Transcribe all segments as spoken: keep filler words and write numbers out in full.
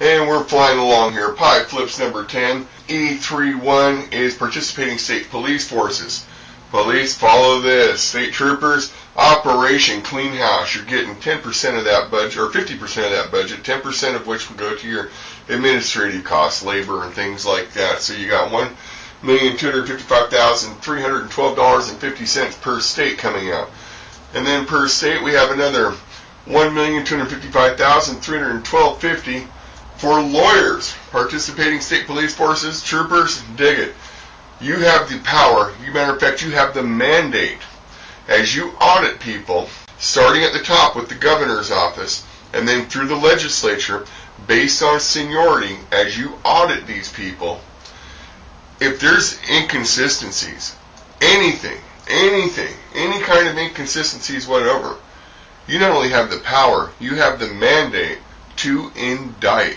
And we're flying along here. Pie flips number ten. E thirty-one is participating state police forces. Police, follow this. State troopers, Operation Clean House. You're getting ten percent of that budget, or fifty percent of that budget, ten percent of which will go to your administrative costs, labor, and things like that. So you got one million two hundred fifty-five thousand three hundred twelve dollars and fifty cents per state coming out. And then per state, we have another one million two hundred fifty-five thousand three hundred twelve dollars and fifty cents for lawyers, participating state police forces, troopers. Dig it. You have the power. As a matter of fact, you have the mandate. As you audit people, starting at the top with the governor's office, and then through the legislature, based on seniority, as you audit these people, if there's inconsistencies, anything, anything, any kind of inconsistencies whatever, you not only have the power, you have the mandate to indict.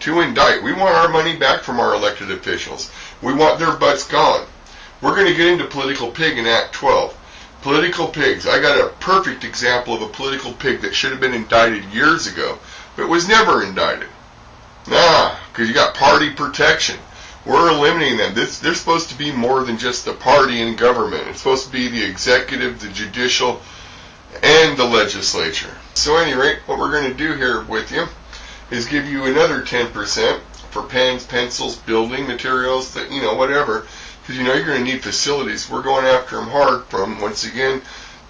To indict. We want our money back from our elected officials. We want their butts gone. We're going to get into political pig in Act twelve. Political pigs. I got a perfect example of a political pig that should have been indicted years ago, but was never indicted. Nah, because you got party protection. We're eliminating them. This, they're supposed to be more than just the party in government. It's supposed to be the executive, the judicial, and the legislature. So at any rate, what we're going to do here with you is give you another ten percent for pens, pencils, building materials, that, you know, whatever, because you know you're going to need facilities. We're going after them hard from, once again,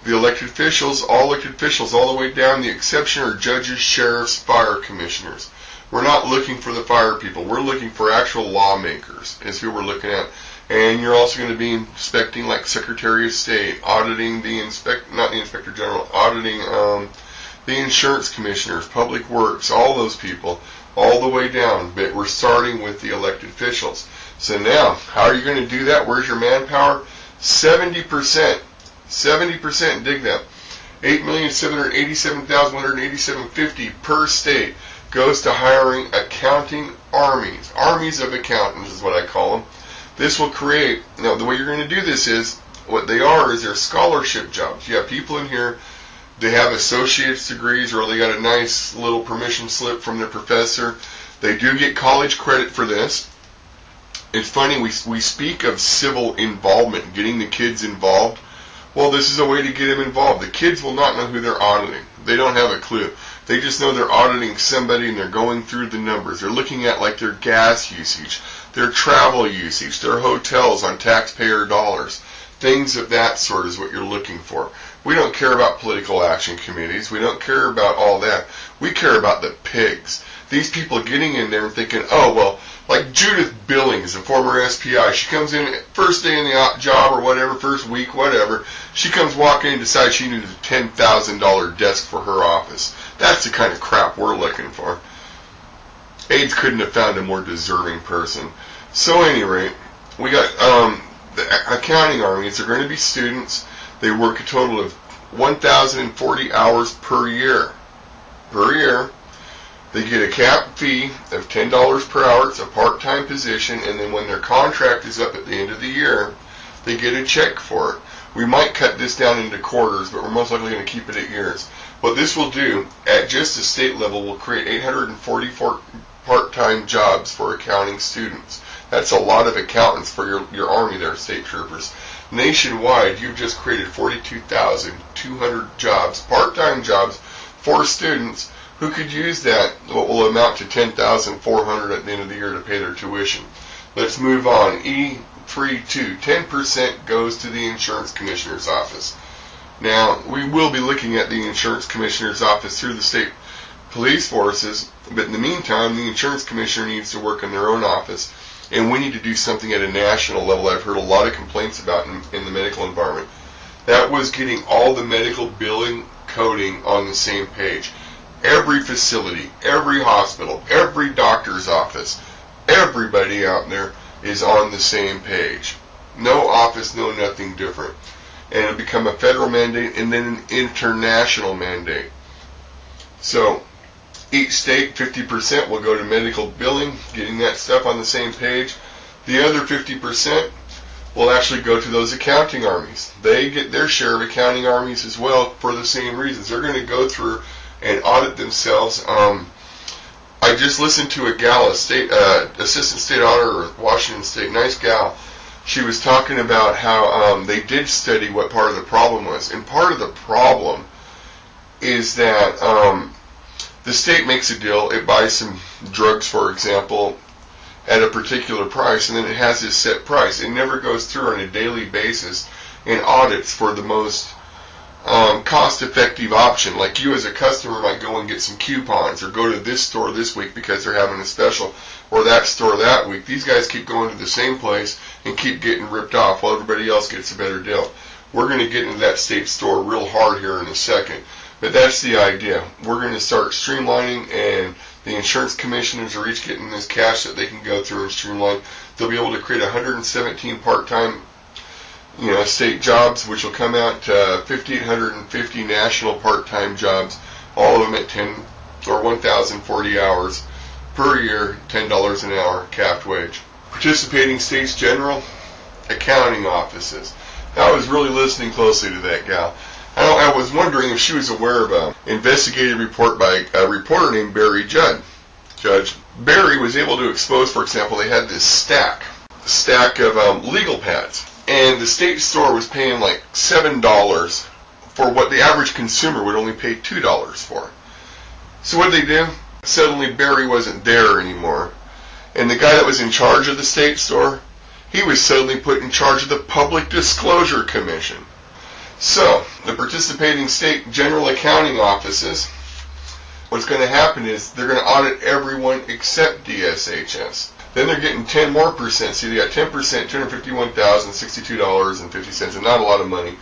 the elected officials, all elected officials, all the way down. The exception are judges, sheriffs, fire commissioners. We're not looking for the fire people. We're looking for actual lawmakers is who we're looking at. And you're also going to be inspecting, like, Secretary of State, auditing the inspect, not the Inspector General, auditing um, the insurance commissioners, public works, all those people, all the way down. But we're starting with the elected officials. So now, how are you going to do that? Where's your manpower? seventy percent. seventy percent, dig that. eight million seven hundred eighty-seven thousand one hundred eighty-seven dollars and fifty cents per state goes to hiring accounting armies. Armies of accountants is what I call them. This will create, now the way you're going to do this is, what they are is they're scholarship jobs. You have people in here, they have associate's degrees, or they got a nice little permission slip from their professor. They do get college credit for this. It's funny, we, we speak of civil involvement, getting the kids involved. Well, this is a way to get them involved. The kids will not know who they're auditing. They don't have a clue. They just know they're auditing somebody and they're going through the numbers. They're looking at, like, their gas usage, their travel usage, their hotels on taxpayer dollars. Things of that sort is what you're looking for. We don't care about political action committees. We don't care about all that. We care about the pigs. These people getting in there and thinking, oh, well, like Judith Billings, a former S P I, she comes in first day in the job or whatever, first week, whatever. She comes walking in and decides she needed a ten thousand dollar desk for her office. That's the kind of crap we're looking for. AIDS couldn't have found a more deserving person. So at any rate, we got um, the accounting armies. They're going to be students. They work a total of one thousand forty hours per year. Per year. They get a cap fee of ten dollars per hour. It's a part-time position. And then when their contract is up at the end of the year, they get a check for it. We might cut this down into quarters, but we're most likely going to keep it at years. What this will do, at just the state level, will create eight hundred forty-four part-time jobs for accounting students. That's a lot of accountants for your, your army there, state troopers. Nationwide, you've just created forty-two thousand two hundred jobs, part-time jobs, for students who could use that, what will amount to ten thousand four hundred at the end of the year to pay their tuition. Let's move on. E thirty-two, ten percent goes to the insurance commissioner's office. Now, we will be looking at the insurance commissioner's office through the state police forces, but in the meantime, the insurance commissioner needs to work in their own office, and we need to do something at a national level. I've heard a lot of complaints about in, in the medical environment. That was getting all the medical billing coding on the same page. Every facility, every hospital, every doctor's office, everybody out there is on the same page. No office, no nothing different. And it'll become a federal mandate and then an international mandate. So each state, fifty percent will go to medical billing, getting that stuff on the same page. The other fifty percent will actually go to those accounting armies. They get their share of accounting armies as well for the same reasons. They're going to go through and audit themselves. Um, I just listened to a gal, a state uh, assistant state auditor of Washington State, nice gal. She was talking about how um, they did study what part of the problem was, and part of the problem is that um, the state makes a deal. It buys some drugs, for example, at a particular price, and then it has this set price. It never goes through on a daily basis and audits for the most um, cost-effective option. Like you as a customer might go and get some coupons, or go to this store this week because they're having a special, or that store that week. These guys keep going to the same place and keep getting ripped off while everybody else gets a better deal. We're going to get into that state store real hard here in a second. But that's the idea. We're going to start streamlining, and the insurance commissioners are each getting this cash that they can go through and streamline. They'll be able to create one hundred seventeen part-time, you know, state jobs, which will come out to five thousand eight hundred fifty national part-time jobs, all of them at ten or one thousand forty hours per year, ten dollars an hour capped wage. Participating states general accounting offices. I was really listening closely to that gal. I was wondering if she was aware of an investigative report by a reporter named Barry Judd. Judge Barry was able to expose, for example, they had this stack, stack of um, legal pads, and the state store was paying like seven dollars for what the average consumer would only pay two dollars for. So what did they do? Suddenly Barry wasn't there anymore, and the guy that was in charge of the state store, he was suddenly put in charge of the Public Disclosure Commission. So, the participating state general accounting offices, what's going to happen is they're going to audit everyone except D S H S. Then they're getting ten more percent. See, they got ten percent, two hundred fifty-one thousand sixty-two dollars and fifty cents, and not a lot of money,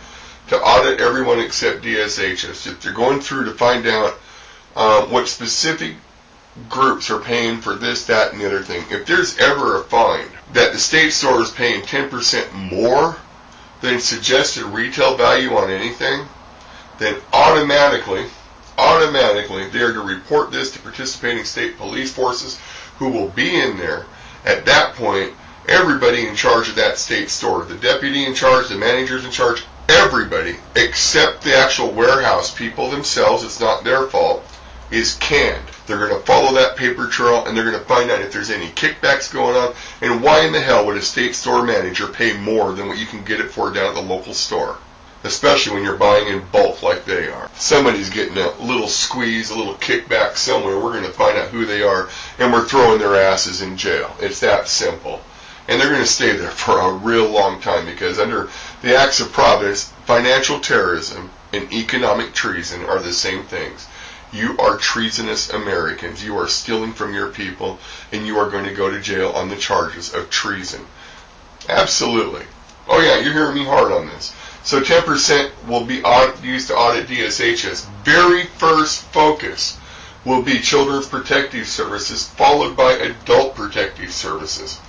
to audit everyone except D S H S. If they're going through to find out uh, what specific groups are paying for this, that, and the other thing. If there's ever a find that the state store is paying ten percent more than suggested retail value on anything, then automatically, automatically they are to report this to participating state police forces, who will be in there. At that point, everybody in charge of that state store, the deputy in charge, the manager's in charge, everybody except the actual warehouse people themselves, it's not their fault, is canned. They're going to follow that paper trail, and they're going to find out if there's any kickbacks going on, and why in the hell would a state store manager pay more than what you can get it for down at the local store, especially when you're buying in bulk like they are. Somebody's getting a little squeeze, a little kickback somewhere. We're going to find out who they are, and we're throwing their asses in jail. It's that simple. And they're going to stay there for a real long time, because under the acts of Providence, financial terrorism and economic treason are the same things. You are treasonous Americans. You are stealing from your people, and you are going to go to jail on the charges of treason. Absolutely. Oh yeah, you're hearing me hard on this. So ten percent will be audit, used to audit D S H S. Very first focus will be Children's Protective Services, followed by Adult Protective Services.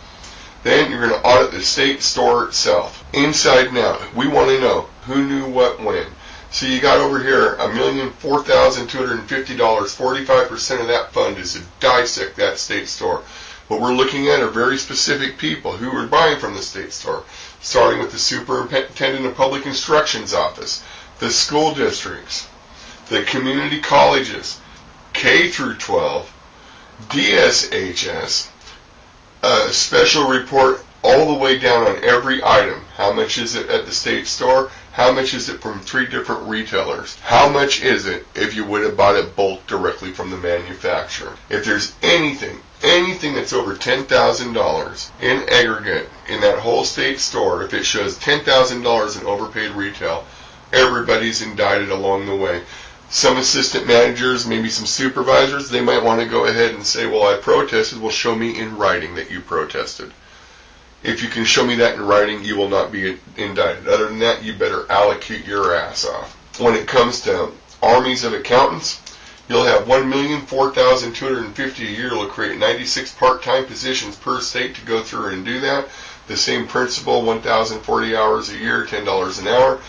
Then you're going to audit the state store itself, inside and out. We want to know who knew what when. So you got over here a million four thousand two hundred fifty dollars. forty-five percent of that fund is to dissect that state store. What we're looking at are very specific people who are buying from the state store, starting with the superintendent of public instruction's office, the school districts, the community colleges, K through twelve, D S H S, a special report all the way down on every item. How much is it at the state store? How much is it from three different retailers? How much is it if you would have bought it bulk directly from the manufacturer? If there's anything, anything that's over ten thousand dollars in aggregate in that whole state store, if it shows ten thousand dollars in overpaid retail, everybody's indicted along the way. Some assistant managers, maybe some supervisors, they might want to go ahead and say, well, I protested. Well, show me in writing that you protested. If you can show me that in writing, you will not be indicted. Other than that, you better allocate your ass off. When it comes to armies of accountants, you'll have one million four thousand two hundred fifty a year. You'll create ninety-six part-time positions per state to go through and do that. The same principle, one thousand forty hours a year, ten dollars an hour.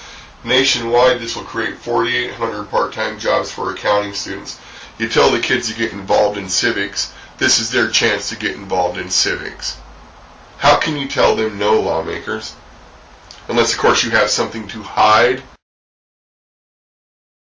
Nationwide, this will create forty-eight hundred part-time jobs for accounting students. You tell the kids to get involved in civics. This is their chance to get involved in civics. How can you tell them no, lawmakers? Unless, of course, you have something to hide.